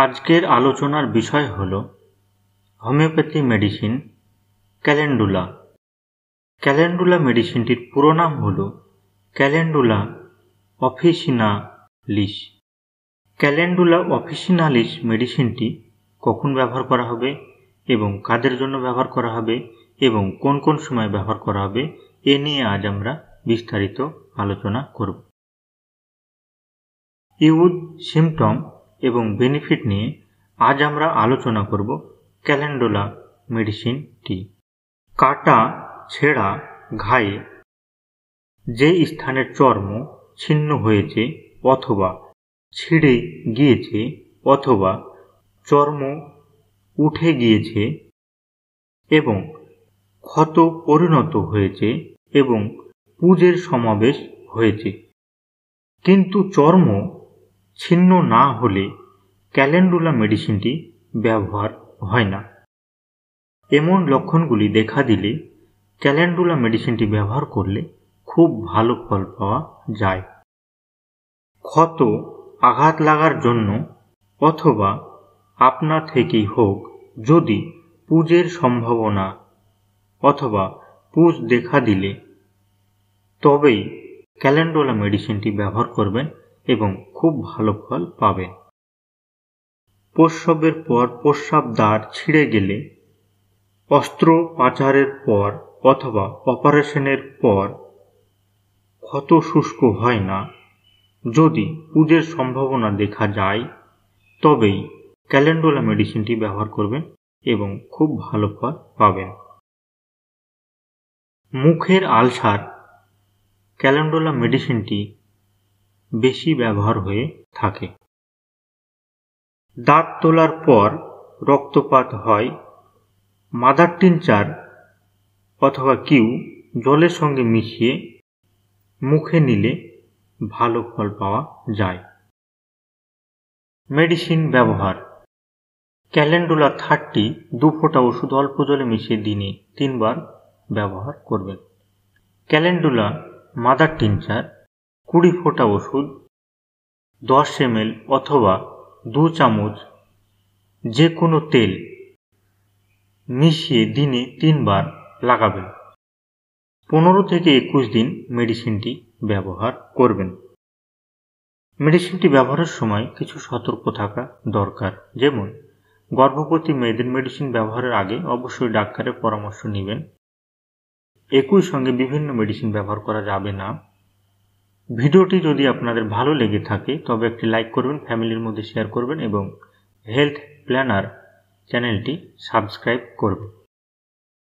आजकेर आलोचनार विषय हलो होमिओपैथी मेडिसिन कैलेंडुला। कैलेंडुला मेडिसिनटिर पुरो नाम हलो कैलेंडुला ऑफिसिनालिस। कैलेंडुला ऑफिसिनालिस मेडिसिनटी कखन व्यवहार करा हबे एबं कादेर जोन्नो व्यवहार करा हबे एबं कोन कोन समय व्यवहार करा हबे ए निये आज आमरा विस्तारित आलोचना करब। इउज सिम्पटम एवं बेनिफिट निये आज आमरा आलोचना करब। कैलेंडुला मेडिसिन टी काटा छेड़ा घाये जे स्थाने चर्म छिन्न होयेछे अथवा छिड़े गियेछे अथवा चर्म उठे गियेछे एवं क्षत परिणत होयेछे एवं पुजेर समावेश होयेछे किन्तु चर्म छिन्न ना होले कैलेंडुला मेडिसिनटी व्यवहार हय ना। एमन लक्षणगुली देखा दिले कैलेंडुला मेडिसिनटी व्यवहार करले खूब भालो फल पावा जाय। क्षत आघात लागार जन्य अथवा आपना थेकेई होक जदि पुजेर सम्भावना अथवा पुज देखा दिले तबेई कैलेंडुला मेडिसिनटी व्यवहार करबेन एवं खूब भालो फल पाबेन। प्रसवेर पर प्रस्राव द्वार छिड़े गेले अस्त्रोपचारेर पर अथवा अपारेशनेर पर क्षत शुष्क हय ना यदि पुजेर सम्भावना देखा जाए तबेई कैलेंडुला मेडिसिनटी व्यवहार करबेन एवं खूब भालो फल पाबेन। मुखेर आलसार कैलेंडुला मेडिसिनटी बेशी व्यवहार हुए थाके। दाँत तोलार पर रक्तपात हय मादार टिंचार अथवा किउ जलेर संगे मिशिए मुखे निले भालो फल पावा जाय। मेडिसिन व्यवहार कैलेंडुला 30 2 फोटा ओषुध अल्प जले मिशिए दिने 3 बार व्यवहार करबेन। कैलेंडुला मादार टिंचार 20 फोटा ओषुध 10 ml अथवा 2 চামচ जे कोनो तेल मिशिए दिने 3 বার लागाबेन। 15 থেকে 21 দিন मेडिसिनटी व्यवहार करबेन। मेडिसिनटी व्यवहारेर समय किछु सतर्क थाका दरकार, जेमन गर्भवती मेयेদের मेडिसिन ব্যবহারের आगे अवश्य डाक्तारेर परामर्श नेবেন। একই সঙ্গে বিভিন্ন মেডিসিন ব্যবহার করা যাবে না। ভিডিওটি যদি আপনাদের ভালো লেগে থাকে তবে একটি লাইক করবেন, ফ্যামিলির মধ্যে শেয়ার করবেন এবং হেলথ প্ল্যানার চ্যানেলটি সাবস্ক্রাইব করবেন।